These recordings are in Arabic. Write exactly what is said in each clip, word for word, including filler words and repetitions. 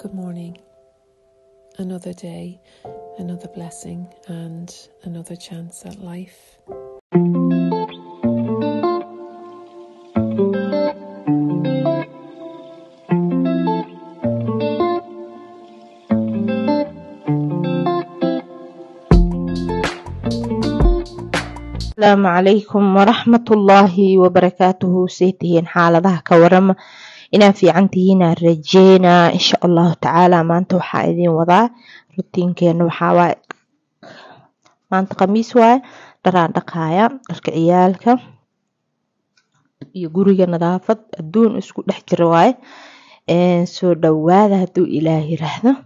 Good morning. Another day, another blessing, and another chance at life. السلام عليكم ورحمة الله وبركاته. سيتين حالده كورم إنا في عنتينا رجينا إن شاء الله تعالى ما أنتوا حائدين وضع روتين كأنه حاوى ما أنت قميص واي دران دقايا الكعيالك يقولي نظافة الدون اسكو دحج رواي سو دواذة هدو إلهي رهذا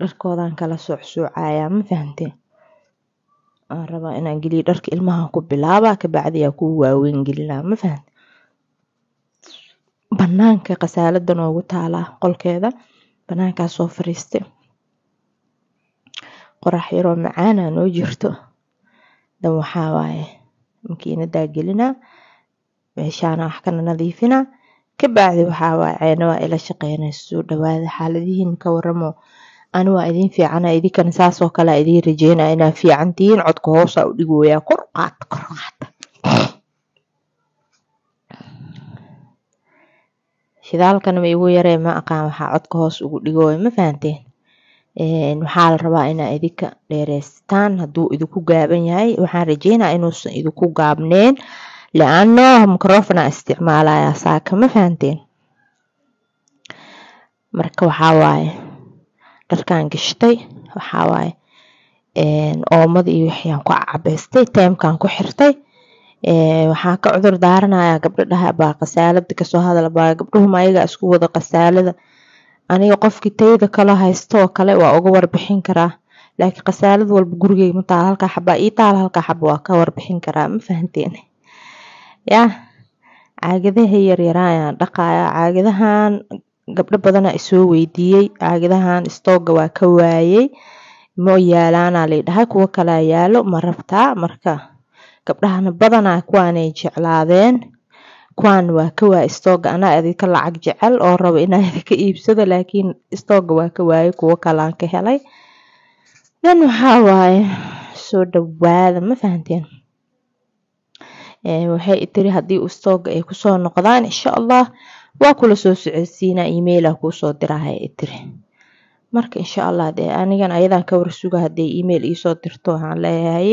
الكوضان كلا سوح سوعايا ما فهمتين ربا إنا قلي درك إلمها كبلابا كبعد يكو واوين قلنا ما فهمت banaanka qasaaladdan ugu taala qolkeeda banaanka soo fariistay qorax yaro macaana noo jirto dan waxa waaye makiinada galina meeshaan wax kana nadiifina ka baacdi waxa waaye ayna waa ila shaqeynayso dhawaada xaaladihiin ka waramo aan waa idin fiican idinkana saas oo kale idin rajeynaa inaa fiicantiin codka hoos u dhigooyaa kor qaad kor qaad shidaalkan ma igu yarey ma aqaan waxa codka hoos ugu dhigooy ma fahanteen ee waxa la rabaa in ay idinka dheereystaan haduu idinku gaaban yahay waxaan rajeynayaa inuusan idinku gaabneen laano mikrofona isticmaalaya saaka ma fahanteen marka waxa waaye dharkan gishtay waxa waaye ee oomad iyo waxaan ku cabeystay timekan ku xirtay ee waxa ka cudur daaranayaa gabdhaha baa qasaalada ka soo hadal baa gabdhuhu ayaga isku wada qasaalada aniga qofkii tayada kala haysto kale waa uga warbixin karaa laakiin qasaalad walba gurigeyga ma taal halka xabba ii taal halka xabba waa ka warbixin karaa ma fahanteen ya caagadaha yar yar ayaan dhaqaaya caagadahan gabdho badan ay soo weydiiyay caagadahan stooga waa ka waayay ma yaalaana leedahay kuwa kala yaalo ma rabtaa marka gabdhahana badanaa kuwaanay jeclaadeen kuwaan waa ka waa istooga anaa idinka lacag jecel oo rabo inaa idinka iibsado laakiin istooga waa ka waayay kuwo kalaan ka helay dan waxaa waaye soo dhawaada ma fahanteen waxay i tiri haddii istooga ay kusoo noqdaan insha allah waa kula soo socodsiinaa emaila kuusoo dirahay i tiri marka insha allah dee anigan ayadan ka warsuga hadday email iisoo dirto waxaan leeyahay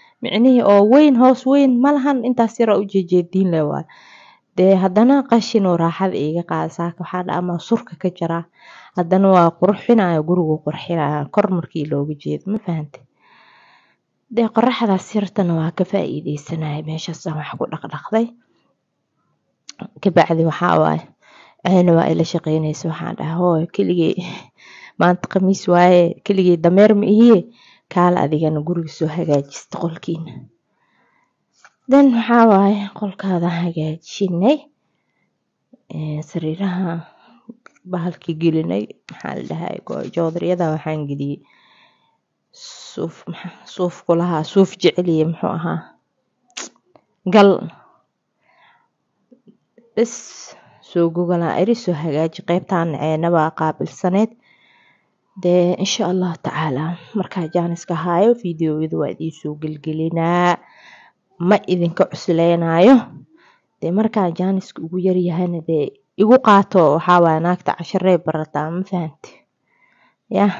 معنيه أو وين هوس وين ملهن أنت سير أوجي جدين لوا ده هدنا قشين وراح ذيك قاساك وحد أما صرك كجرا هدنا قرحنا يجروا قرحنا كرمر كيلو جديد ما فهمت ده قرح هذا سيرتنا وكفاية دي السنة مش السماح قد أخذي كبعد وحاول أنا وإلى شقيني سبحان هو كل ما نتقمي سواء كل دمر مئيه kaal adigan guriga soo hagaajisto qolkiina dan waxa way qolkaada hagaajinay ee sariiraha bahalkii gelinay maxaa la dhahay joodriyada waxaan geliyay suuf suuf kulaha suuf jiciliyay muxuu ahaa gal is soo gogala ari soo hagaaji qaybtaan ceenaba qaabilsaneed ده إن شاء الله تعالى مركا جانس كهايو فيديو يدو عدي سوق الجلنا ما إذن كعسلين هايو ده مركا جانس ويري هنا ده يجو قاتو حواناك تعشرة برتا مفهمت يا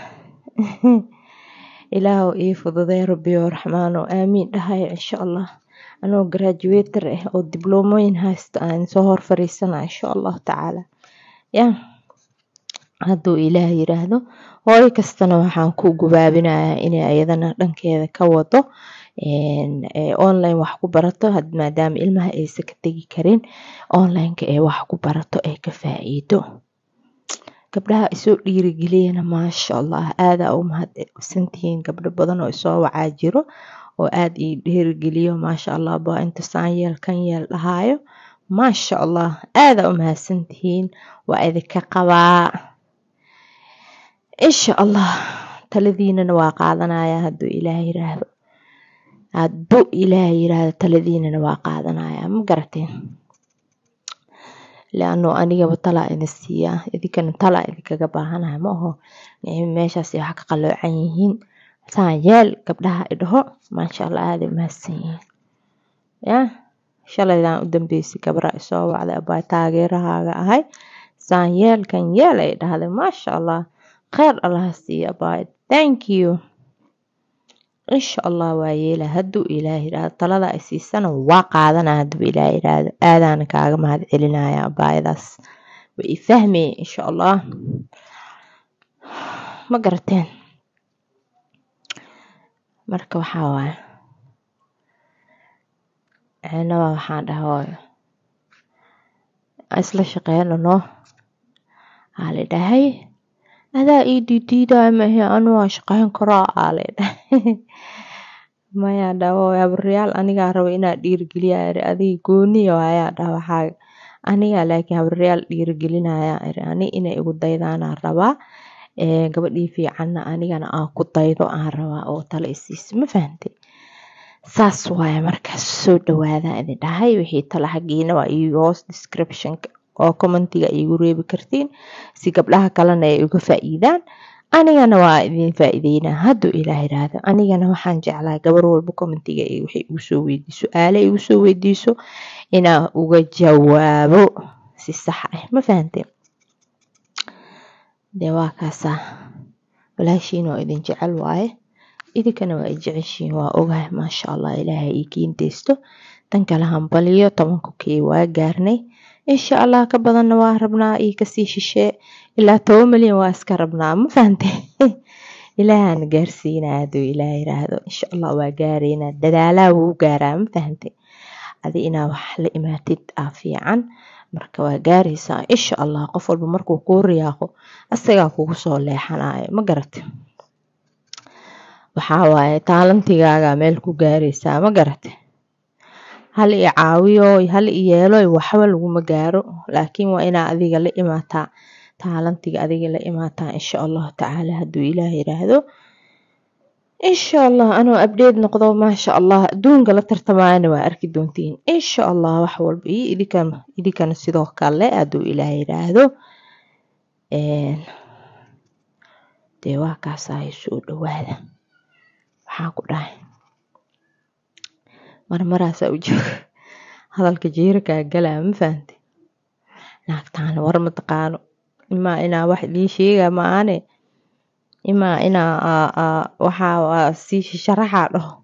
إلهو إيه فضل ربي ورحمانه آمين ده هاي إن شاء الله أنا جراديويتر أو دبلومين هاست أنا سهر فريسنا إن شاء الله تعالى يا هادو إلهي رهدو هاي كستنا وحان كو قبابنا إني أيضاً رنكي كوضو أونلاين وحكو برطو هاد مادام إلمها إي سكتكي كرين أونلاين كأي وحكو برطو أي كفائيدو gabdhaha isoo dhiirigeliyana maasha allah aad u mahad santiin gabdho badan oo isoo wacaa jiro oo aad ii dhiirigeliyo maasha allah baa inta saan yeel kan yeel dhahaayo maasha allah aad u mahad santiin waa idinka qabaa insha allah taladiinana waa qaadanayaa hadduu ilaahay yiraahdo hadduu ilaahay yiraahdo taladiinana waa qaadanayaa ma garateen لأنه أنا جاب طلع نسيا إذا كان طلع إذا كجبهانها ما هو يعني ماشى سياق قلوا عينين سايل قبلها إدهه ما شاء الله هذه مهسين يا إن شاء الله إذا قدام بيسي كبر إسوا على أباي تاجرها هاي سايل كان يلا إده هذا ما شاء الله خير الله هسي أباي thank you إن شاء الله ويلا هدو إلهي راد طلع أسيسنا واقع ذنا هدو إلهي راد آذان كعم هذا إلنا يا بايدس ويفهمي إن شاء الله مقرتين مركب حوا أنا وحنا هوا أصل شقينا نه على ده هاي هذا إيدي دي دائما هي أنا شقين قراءة على ده ما يداو يا بريال أنا قارو إنا دير قليا أذي قوني ويا داو حاج أنا عليك يا بريال دير قلنا يا أنا إنا أقول دايدا أنا ربا قبل في عنا أنا أنا أقول دايدا أنا ربا أو تلاسيس ما فهمتي ساسوا يا مركز سود وهذا إذا ده هي وهي تلاحقين ويوز description oo commentiga igu reebi kartiin si gabdhaha kalena ay uga faa'iidaan anigana waa idin faa'iideynaa hadduu ilaahay raado anigana waxaan jeclaa gabar walba commentiga ay wixii ugu soo weydiiso aale ugu soo weydiiso inaan uga jawaabo si sax ah ma fahanteen dee waa kaasa walaashiin oo idin jecel waaye idinkana waa jeceshiin waa ogahay maasha allah ilaahay ii kiin deysto tan kale hambaliyo tobanku kii waa gaarnay إن شاء الله كبدنا نواه ربنا إيه كسي شيء إلا توملي واسك ربنا ما فهمت إلا نجارسينا هادو إلا يرهدو إن شاء الله وجارينا دلالة وجارة ما فهمت هذه إنا وحل إما تتأفي عن مركو وجارسة إن شاء الله قفل بمركو كورياكو أستيقاكو صلي حناي ما جرت وحاوي تعلم تجاجا ملكو جارسة ما جرت هل يعاويو هل ييلو وحول ومجارو لكن وانا اذيق لإماتا تعلمتك اذيق لإماتا ان شاء الله تعالى هدو الهي رهدو ان شاء الله انا ابديد نقضو ما شاء الله دون قلتر تمانا واركي دونتين ان شاء الله وحول بي اذي كان اذي كان السيدوخ كالي ادو الهي رهدو ديواكا ساي سودو وهذا وحاكو راهن مرمرة سأوجه هذا الكجير كجلا مفهمتي ناقتان ورم تقالو إما إنا واحد يشيء ما أنا إما إنا ااا ااا وحاو سيش شرحه له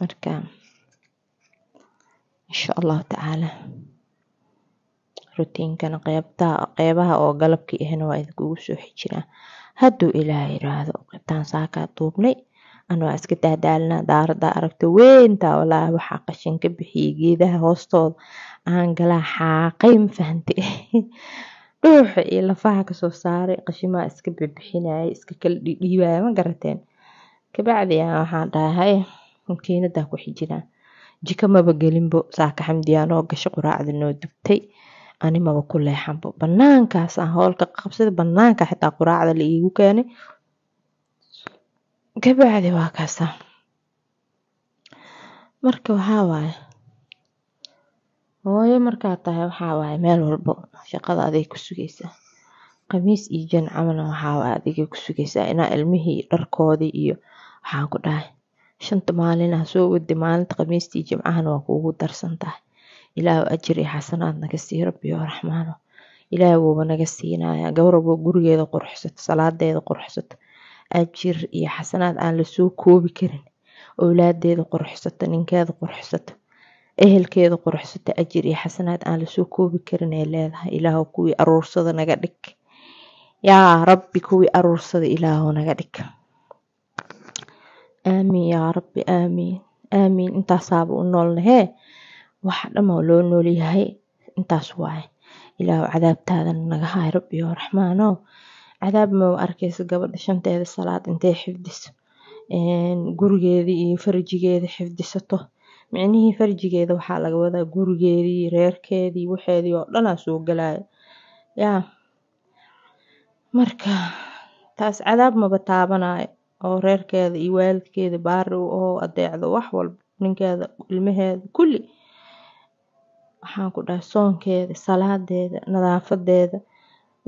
مركام إن شاء الله تعالى روتين كان قيبتها قيبها أو قلبك هنا وإذا جوسه حجنا هدو إلى إرادة قبتان ساكت طوبني أنا أسكتها دالنا دار داركت وين تاولا وحاقشين كبحي جيدها هوستول أنجلا حاقيم فهنتي روح إلا فاهك صوصاري قشيما أسكب بحيناي أسككل ديوها ما قرتين كبعد يا حادا هاي ممكن داكو حجنا جيكا ما بقلين بو ساكا حمديانو قشق راعد النو دبتي أنا ما بقول لي حمبو بنانكا ساهولك قبصد بنانكا حتى قراعد اللي إيقو كاني كبعدي واكاسة مركو هاواي هواي مركاتها وحاواي مال والبو شقضا ذي كسوكيسة قميس إيجان عملا وحاواي ذي كسوكيسة إنا علمهي لركوذي إيو حاكو داي شنط مالينا سوء ودي مالت قميس تيجي معهن وكوهو درسنته إلاو أجري حسناتنا كسي ربي ورحمانه إلاو بناكسينا يا قوربو قرية ذا قرحسة صلاة ذا قرحسة أجر يا حسنات أن لسوق كوب كرن أولاد ذي قرحسة ننكاد قرحسة أهل كذا قرحسة أجر يا حسنات أن لسوق كوب كرن إلها إله كوي أرصد نجدك يا ربي كوي أرصد إله نجدك آمين يا ربي آمين آمين أنت صعب النول هاي واحد ما لونه ليه هاي أنت سواي إلهو عذاب تادن نغهاي ربي ورحمانو عذاب ما وأركيسو قبل شنت هذا الصلاة انتي حفدس إن جورجيدي فرجيدي حفدسته معنيه فرجيدي وحالة وذا جورجيدي ريركيدي وحدي ولا سوق جلاي يا مركا تاس عذاب ما بتعبنا أو ريركيدي يوالد كيدي بارو أو أضيع ذو وحول من كذا المهاد كله waxaan ku dhahay soonkeeda salaadeeda nadaafadeeda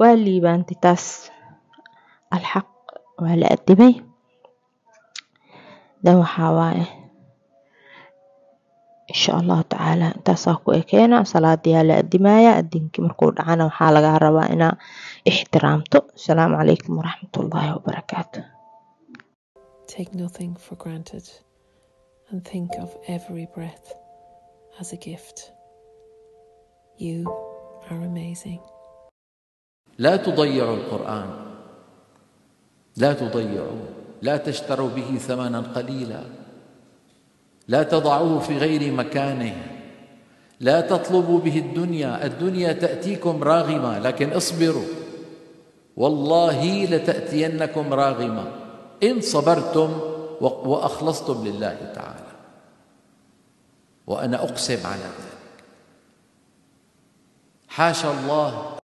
waa liibaantay taas alxaq waa la adibay dan waxaa waaye insha allahu tacaala intaasaa ku ekeena salaadiyaa la adimayaa addinkii markuu dhacana waxaa lagaa rabaa inaa ixtiraamto asalaamu calaykum waraxmatullaahi wabarakaatu. Take nothing for granted and think of every breath as a gift. You are amazing. لا تضيعوا القرآن، لا تضيعوه، لا تشتروا به ثمنا قليلا، لا تضعوه في غير مكانه، لا تطلبوا به الدنيا، الدنيا تأتيكم راغمة لكن اصبروا والله لتأتينكم راغمة إن صبرتم وأخلصتم لله تعالى، وأنا أقسم على ذلك. حاشا الله